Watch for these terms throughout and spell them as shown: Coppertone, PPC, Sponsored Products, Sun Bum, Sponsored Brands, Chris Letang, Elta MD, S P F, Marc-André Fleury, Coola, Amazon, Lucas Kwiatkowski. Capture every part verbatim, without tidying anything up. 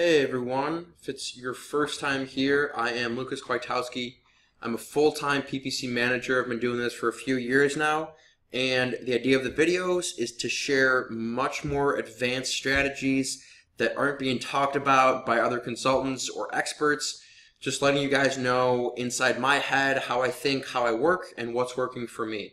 Hey everyone, if it's your first time here, I am Lucas Kwiatkowski. I'm a full-time P P C manager. I've been doing this for a few years now, and the idea of the videos is to share much more advanced strategies that aren't being talked about by other consultants or experts, just letting you guys know inside my head how I think, how I work, and what's working for me.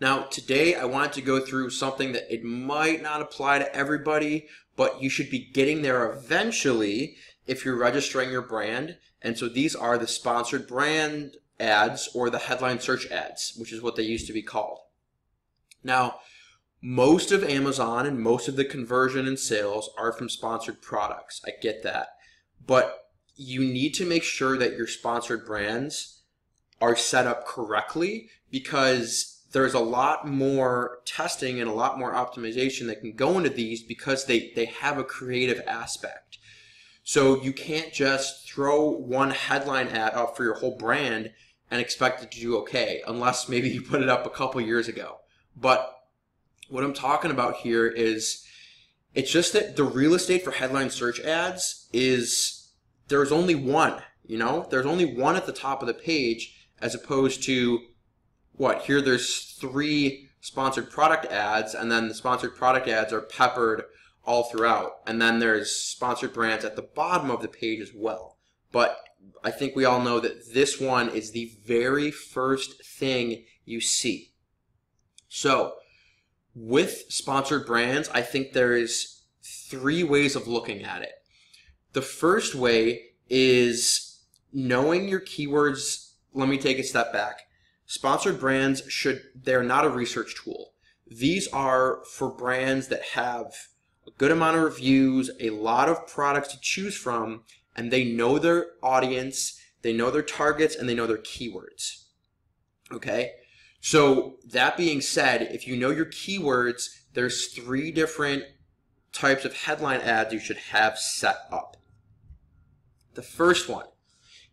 Now today I wanted to go through something that it might not apply to everybody, but you should be getting there eventually if you're registering your brand. And so these are the sponsored brand ads or the headline search ads, which is what they used to be called. Now, most of Amazon and most of the conversion and sales are from sponsored products. I get that. But you need to make sure that your sponsored brands are set up correctly, because there's a lot more testing and a lot more optimization that can go into these because they, they have a creative aspect. So you can't just throw one headline ad up for your whole brand and expect it to do okay, unless maybe you put it up a couple years ago. But what I'm talking about here is, it's just that the real estate for headline search ads is, there's only one, you know? There's only one at the top of the page, as opposed to what, here there's three sponsored product ads, and then the sponsored product ads are peppered all throughout. And then there's sponsored brands at the bottom of the page as well. But I think we all know that this one is the very first thing you see. So with sponsored brands, I think there is three ways of looking at it. The first way is knowing your keywords. Let me take a step back. Sponsored brands should, they're not a research tool. These are for brands that have a good amount of reviews, a lot of products to choose from, and they know their audience, they know their targets, and they know their keywords. Okay? So that being said, if you know your keywords, there's three different types of headline ads you should have set up. The first one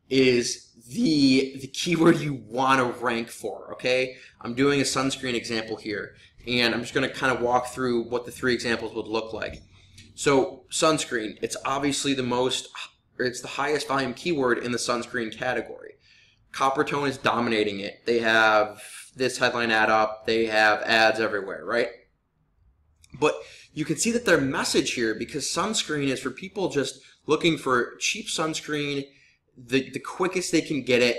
is the the keyword you want to rank for, okay? I'm doing a sunscreen example here, and I'm just going to kind of walk through what the three examples would look like. So sunscreen, it's obviously the most, or it's the highest volume keyword in the sunscreen category. Coppertone is dominating it. They have this headline ad up, they have ads everywhere, right? But you can see that their message here, because sunscreen is for people just looking for cheap sunscreen, The, the quickest they can get it,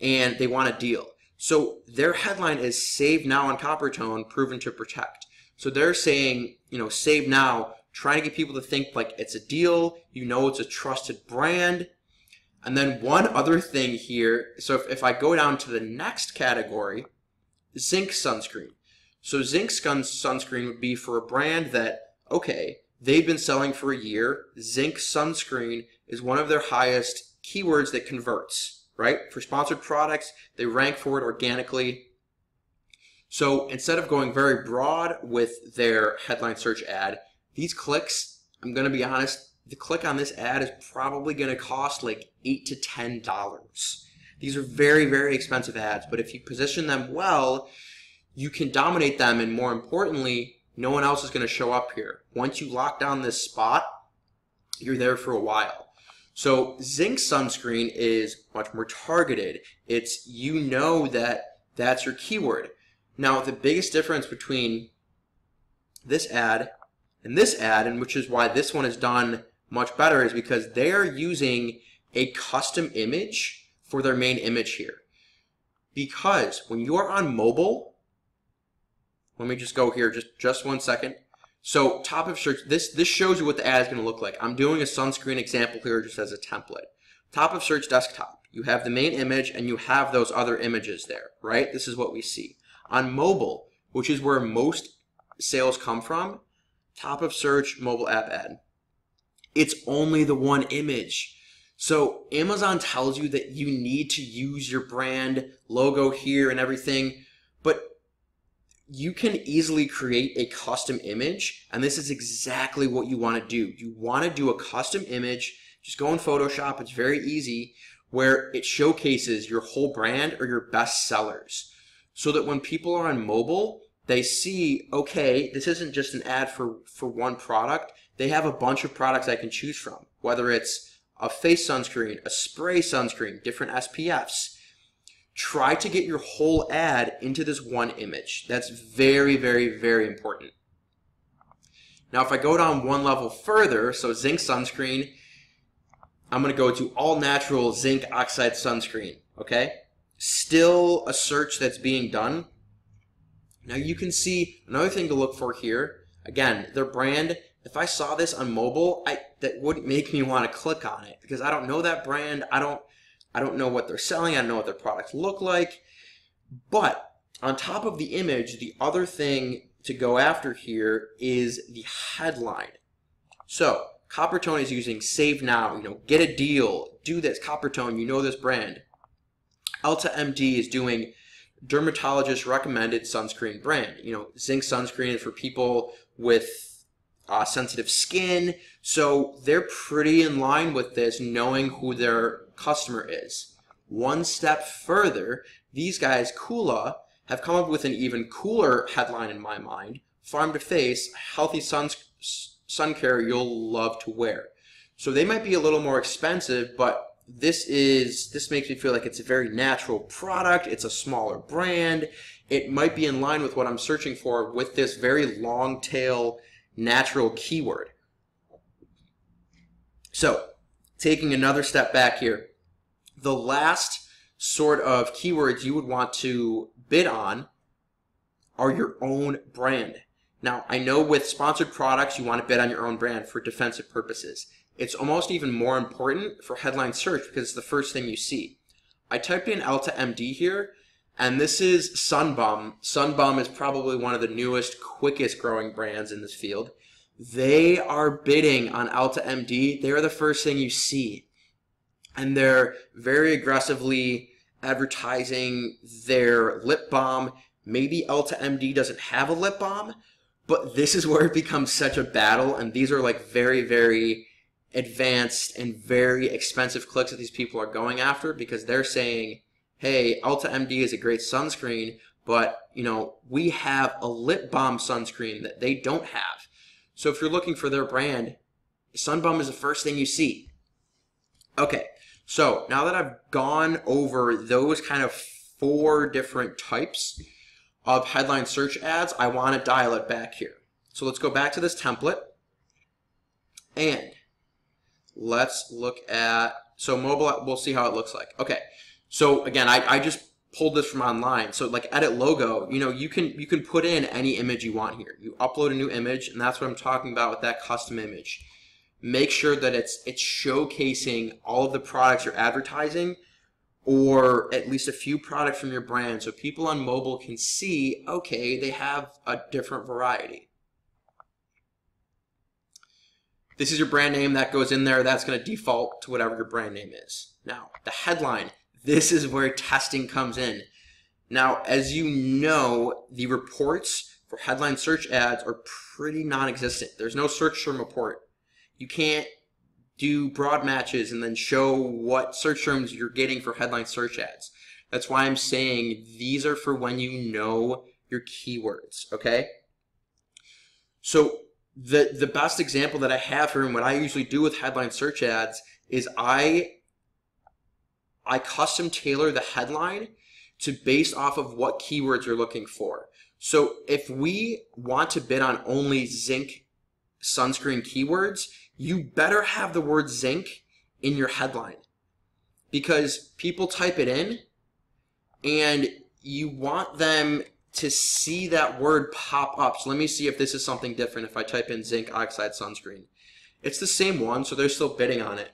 and they want a deal. So their headline is "Save Now on Coppertone, Proven to Protect." So they're saying, you know, save now, trying to get people to think like it's a deal, you know, it's a trusted brand. And then one other thing here, so if, if I go down to the next category, zinc sunscreen. So zinc sunscreen would be for a brand that, okay, they've been selling for a year. Zinc sunscreen is one of their highest keywords that converts, right? For sponsored products, they rank for it organically. So instead of going very broad with their headline search ad, these clicks, I'm going to be honest, the click on this ad is probably going to cost like eight to ten dollars. These are very, very expensive ads, but if you position them well, you can dominate them, and more importantly, no one else is going to show up here. Once you lock down this spot, you're there for a while. So zinc sunscreen is much more targeted. It's, you know, that that's your keyword. Now the biggest difference between this ad and this ad, and which is why this one is done much better, is because they are using a custom image for their main image here. Because when you're on mobile, let me just go here just, just one second. So top of search, this, this shows you what the ad is going to look like. I'm doing a sunscreen example here just as a template. Top of search desktop, you have the main image and you have those other images there, right? This is what we see. On mobile, which is where most sales come from, top of search mobile app ad. It's only the one image. So Amazon tells you that you need to use your brand logo here and everything, but you can easily create a custom image, and this is exactly what you want to do. You want to do a custom image, just go in Photoshop, it's very easy, where it showcases your whole brand or your best sellers, so that when people are on mobile, they see, okay, this isn't just an ad for, for one product. They have a bunch of products I can choose from, whether it's a face sunscreen, a spray sunscreen, different S P Fs. Try to get your whole ad into this one image. That's very, very, very important. Now, if I go down one level further, so zinc sunscreen, I'm going to go to all natural zinc oxide sunscreen, okay? Still a search that's being done. Now, you can see another thing to look for here. Again, their brand, if I saw this on mobile, I, that wouldn't make me want to click on it because I don't know that brand. I don't, I don't know what they're selling. I don't know what their products look like. But on top of the image, the other thing to go after here is the headline. So Coppertone is using save now, you know, get a deal, do this. Coppertone, you know this brand. Elta M D is doing dermatologist recommended sunscreen brand. You know, zinc sunscreen for people with uh, sensitive skin. So they're pretty in line with this, knowing who their customer is. One step further, these guys, Coola, have come up with an even cooler headline in my mind. Farm to face, healthy sun, sun care you'll love to wear. So they might be a little more expensive, but this is, this makes me feel like it's a very natural product. It's a smaller brand. It might be in line with what I'm searching for with this very long tail natural keyword. So taking another step back here, the last sort of keywords you would want to bid on are your own brand. Now, I know with sponsored products, you want to bid on your own brand for defensive purposes. It's almost even more important for headline search because it's the first thing you see. I typed in Elta M D here, and this is Sun Bum. Sun Bum is probably one of the newest, quickest growing brands in this field. They are bidding on Elta M D. They are the first thing you see. And they're very aggressively advertising their lip balm. Maybe Elta M D doesn't have a lip balm, but this is where it becomes such a battle. And these are like very, very advanced and very expensive clicks that these people are going after because they're saying, hey, Elta M D is a great sunscreen, but you know, we have a lip balm sunscreen that they don't have. So if you're looking for their brand, Sun Bum is the first thing you see. Okay. So now that I've gone over those kind of four different types of headline search ads, I want to dial it back here. So let's go back to this template and let's look at, so mobile, we'll see how it looks like. Okay. So again, I, I just pulled this from online. So like edit logo, you know, you can, you can put in any image you want here. You upload a new image, and that's what I'm talking about with that custom image. Make sure that it's it's showcasing all of the products you're advertising, or at least a few products from your brand, so people on mobile can see, okay, they have a different variety. This is your brand name that goes in there. That's going to default to whatever your brand name is. Now, the headline, this is where testing comes in. Now, as you know, the reports for headline search ads are pretty non-existent. There's no search term report. You can't do broad matches and then show what search terms you're getting for headline search ads. That's why I'm saying these are for when you know your keywords, okay? So the, the best example that I have here and what I usually do with headline search ads is I, I custom tailor the headline to based off of what keywords you're looking for. So if we want to bid on only zinc sunscreen keywords, you better have the word zinc in your headline because people type it in and you want them to see that word pop up. So let me see if this is something different. If I type in zinc oxide sunscreen, it's the same one, so they're still bidding on it.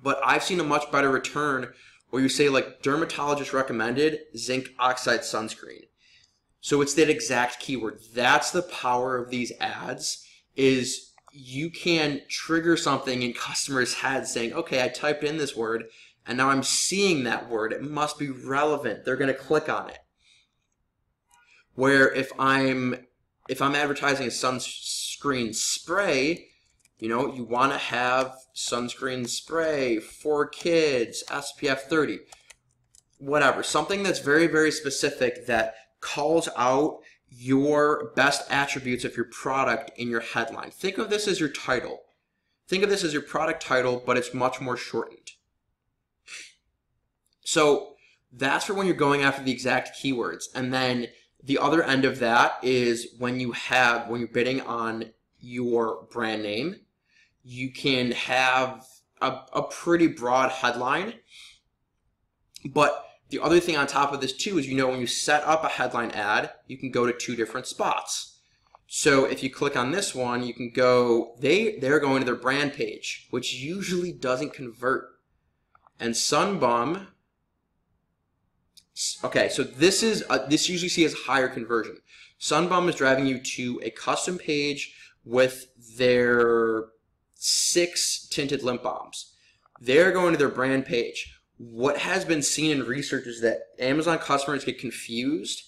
But I've seen a much better return where you say like dermatologist recommended zinc oxide sunscreen. So it's that exact keyword. That's the power of these ads, is you can trigger something in customers' heads saying, okay, I typed in this word and now I'm seeing that word. It must be relevant. They're going to click on it. Where if I'm, if I'm advertising a sunscreen spray, you know, you want to have sunscreen spray for kids, S P F thirty, whatever, something that's very, very specific that calls out your best attributes of your product in your headline. Think of this as your title. Think of this as your product title, but it's much more shortened. So that's for when you're going after the exact keywords. And then the other end of that is when you have, when you're bidding on your brand name, you can have a, a pretty broad headline. But the other thing on top of this too is, you know, when you set up a headline ad, you can go to two different spots. So if you click on this one, you can go, they, they're going to their brand page, which usually doesn't convert. And Sun Bum, okay, so this is a, this usually sees higher conversion. Sun Bum is driving you to a custom page with their six tinted lip balms. They're going to their brand page. What has been seen in research is that Amazon customers get confused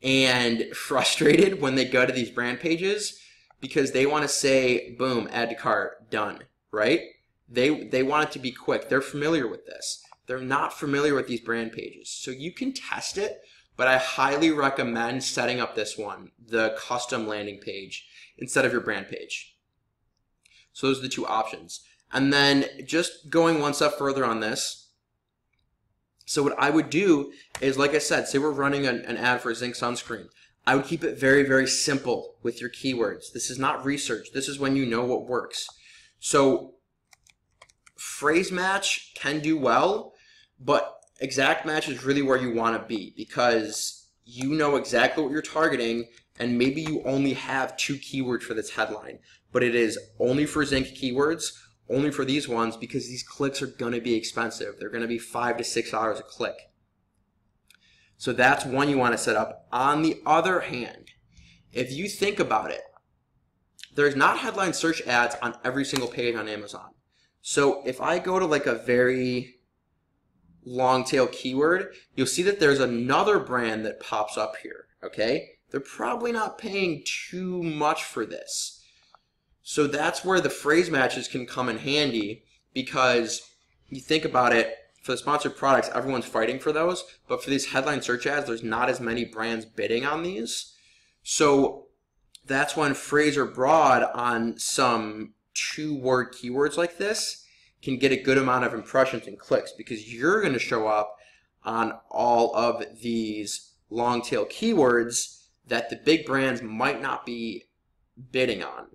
and frustrated when they go to these brand pages because they want to say, boom, add to cart, done, right? They, they want it to be quick. They're familiar with this. They're not familiar with these brand pages. So you can test it, but I highly recommend setting up this one, the custom landing page, instead of your brand page. So those are the two options. And then just going one step further on this, so what I would do is, like I said, say we're running an, an ad for a zinc sunscreen. I would keep it very, very simple with your keywords. This is not research. This is when you know what works. So phrase match can do well, but exact match is really where you want to be because you know exactly what you're targeting, and maybe you only have two keywords for this headline, but it is only for zinc keywords, only for these ones, because these clicks are going to be expensive. They're going to be five to six dollars a click. So that's one you want to set up. On the other hand, if you think about it, there's not headline search ads on every single page on Amazon. So if I go to like a very long tail keyword, you'll see that there's another brand that pops up here. Okay. They're probably not paying too much for this. So that's where the phrase matches can come in handy, because you think about it, for the sponsored products, everyone's fighting for those. But for these headline search ads, there's not as many brands bidding on these. So that's when phrase or broad on some two word keywords like this can get a good amount of impressions and clicks, because you're going to show up on all of these long tail keywords that the big brands might not be bidding on.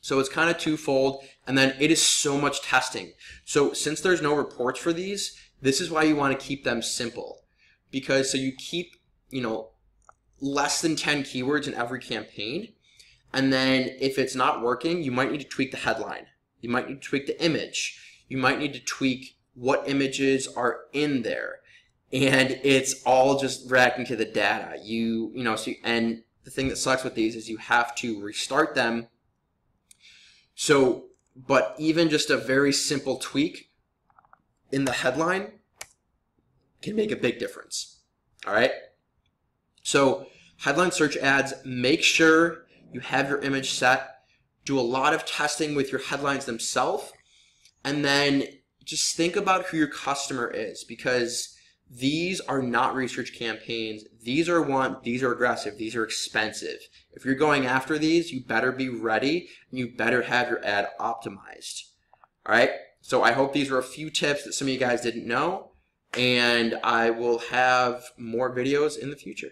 So it's kind of twofold, and then it is so much testing. So since there's no reports for these, this is why you want to keep them simple, because so you keep, you know, less than ten keywords in every campaign. And then if it's not working, you might need to tweak the headline. You might need to tweak the image. You might need to tweak what images are in there. And it's all just reacting to the data. You, you know, so you, and the thing that sucks with these is you have to restart them. So, but even just a very simple tweak in the headline can make a big difference. All right. So headline search ads, make sure you have your image set, do a lot of testing with your headlines themselves, and then just think about who your customer is, because these are not research campaigns. These are want, these are aggressive, these are expensive. If you're going after these, you better be ready and you better have your ad optimized. All right. So I hope these were a few tips that some of you guys didn't know, and I will have more videos in the future.